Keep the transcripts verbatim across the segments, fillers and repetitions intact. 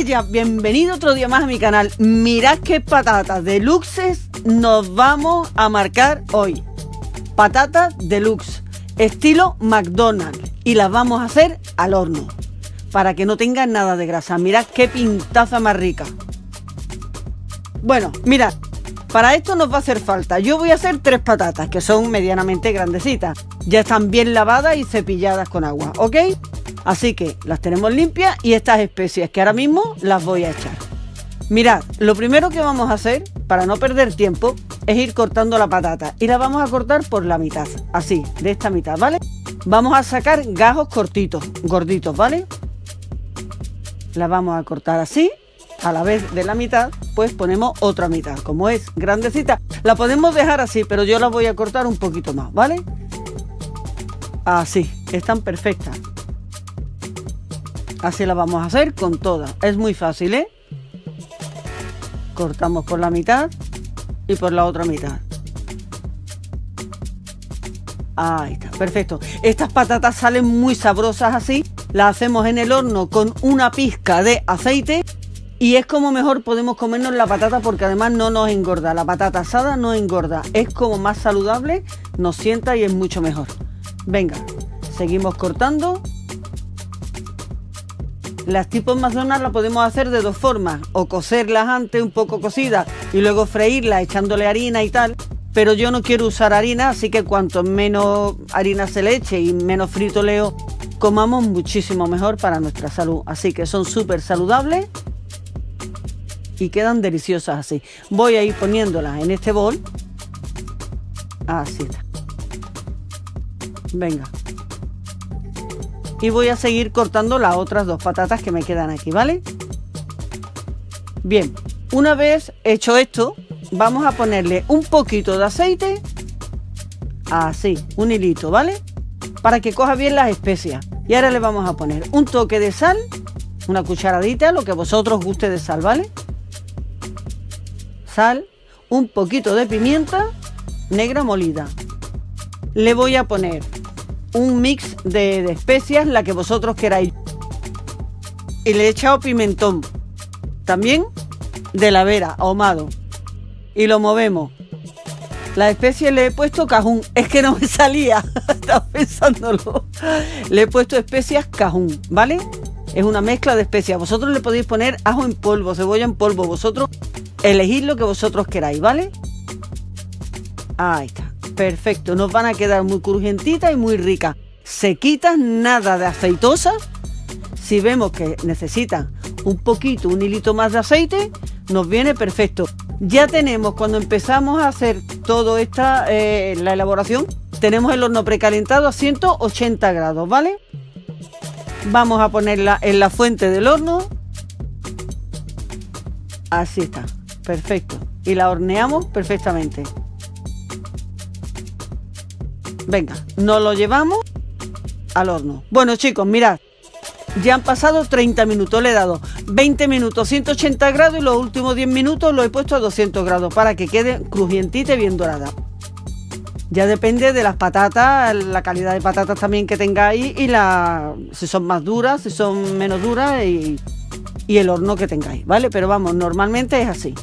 estrellas, bienvenido otro día más a mi canal. Mirad qué patatas deluxes nos vamos a marcar hoy. Patatas deluxe, estilo McDonald's, y las vamos a hacer al horno, para que no tengan nada de grasa. Mirad qué pintaza más rica. Bueno, mirad, para esto nos va a hacer falta, yo voy a hacer tres patatas, que son medianamente grandecitas. Ya están bien lavadas y cepilladas con agua, ¿ok? Así que las tenemos limpias y estas especias que ahora mismo las voy a echar. Mirad, lo primero que vamos a hacer, para no perder tiempo, es ir cortando la patata. Y la vamos a cortar por la mitad, así, de esta mitad, ¿vale? Vamos a sacar gajos cortitos, gorditos, ¿vale? La vamos a cortar así, a la vez de la mitad, pues ponemos otra mitad. Como es grandecita, la podemos dejar así, pero yo la voy a cortar un poquito más, ¿vale? Así, están perfectas. Así la vamos a hacer con todas. Es muy fácil, ¿eh? Cortamos por la mitad y por la otra mitad. Ahí está, perfecto. Estas patatas salen muy sabrosas así. Las hacemos en el horno con una pizca de aceite y es como mejor podemos comernos la patata, porque además no nos engorda. La patata asada no engorda. Es como más saludable, nos sienta y es mucho mejor. Venga, seguimos cortando. Las tipo McDonald's las podemos hacer de dos formas, o cocerlas antes un poco cocidas y luego freírlas echándole harina y tal, pero yo no quiero usar harina, así que cuanto menos harina se le eche y menos fritoleo comamos, muchísimo mejor para nuestra salud. Así que son súper saludables y quedan deliciosas así. Voy a ir poniéndolas en este bol. Así está. Venga. Y voy a seguir cortando las otras dos patatas que me quedan aquí, ¿vale? Bien, una vez hecho esto, vamos a ponerle un poquito de aceite, así, un hilito, ¿vale? Para que coja bien las especias. Y ahora le vamos a poner un toque de sal, una cucharadita, lo que vosotros guste de sal, ¿vale? Sal, un poquito de pimienta negra molida. Le voy a poner un mix de, de especias, la que vosotros queráis, y le he echado pimentón también de la vera ahumado y lo movemos. La especia le he puesto cajún, es que no me salía estaba pensándolo, le he puesto especias cajún, ¿vale? Es una mezcla de especias, vosotros le podéis poner ajo en polvo, cebolla en polvo, vosotros elegís lo que vosotros queráis, ¿vale? Ahí está. Perfecto, nos van a quedar muy crujientitas y muy ricas, sequitas, nada de aceitosas. Si vemos que necesitan un poquito, un hilito más de aceite, nos viene perfecto. Ya tenemos, cuando empezamos a hacer toda esta, eh, la elaboración, tenemos el horno precalentado a ciento ochenta grados, ¿vale? Vamos a ponerla en la fuente del horno. Así está, perfecto. Y la horneamos perfectamente. Venga, nos lo llevamos al horno. Bueno, chicos, mirad, ya han pasado treinta minutos, le he dado veinte minutos, ciento ochenta grados, y los últimos diez minutos lo he puesto a doscientos grados para que quede crujientita y bien dorada. Ya depende de las patatas, la calidad de patatas también que tengáis y la, si son más duras, si son menos duras y, y el horno que tengáis, ¿vale? Pero vamos, normalmente es así.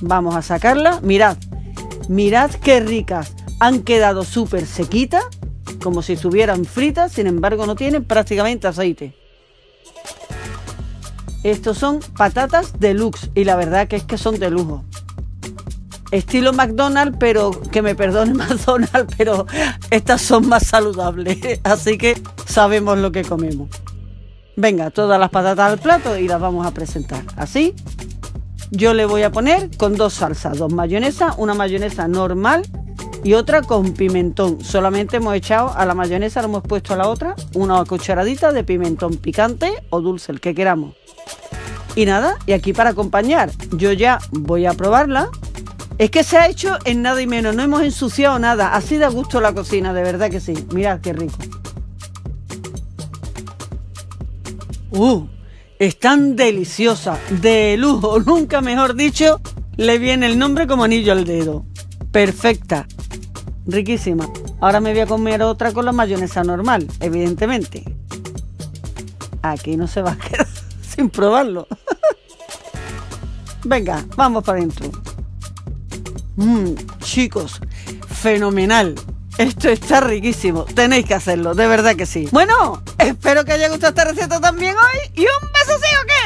Vamos a sacarla, mirad, mirad qué ricas. Han quedado súper sequitas, como si estuvieran fritas, sin embargo no tienen prácticamente aceite. Estos son patatas deluxe, y la verdad que es que son de lujo. Estilo McDonald's, pero que me perdone McDonald's, pero estas son más saludables, así que sabemos lo que comemos. Venga, todas las patatas al plato y las vamos a presentar así. Yo le voy a poner con dos salsas, dos mayonesas, una mayonesa normal y otra con pimentón. Solamente hemos echado a la mayonesa, le hemos puesto a la otra una cucharadita de pimentón picante o dulce, el que queramos. Y nada, y aquí para acompañar, yo ya voy a probarla. Es que se ha hecho en nada y menos, no hemos ensuciado nada, así da gusto la cocina, de verdad que sí. Mirad qué rico. ¡Uh! Están deliciosas, de lujo, nunca mejor dicho, le viene el nombre como anillo al dedo. Perfecta. Riquísima. Ahora me voy a comer otra con la mayonesa normal, evidentemente. Aquí no se va a quedar. sin probarlo. Venga, vamos para adentro. Mmm, chicos, fenomenal. Esto está riquísimo. Tenéis que hacerlo, de verdad que sí. Bueno, espero que haya gustado esta receta también hoy. Y un beso, sí, ¿o qué?